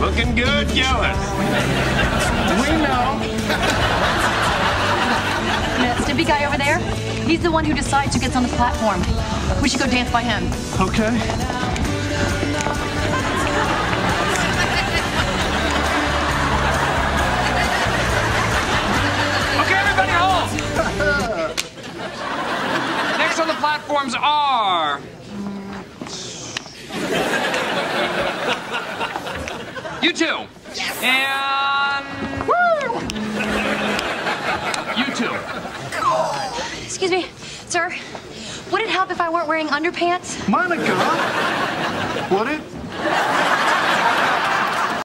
Looking good, Geller. We know. That stimpy guy over there, he's the one who decides who gets on the platform. We should go dance by him. Okay. Next on the platforms are... you two. Yes. And... woo! You two. Excuse me, sir. Would it help if I weren't wearing underpants? Monica! Would it?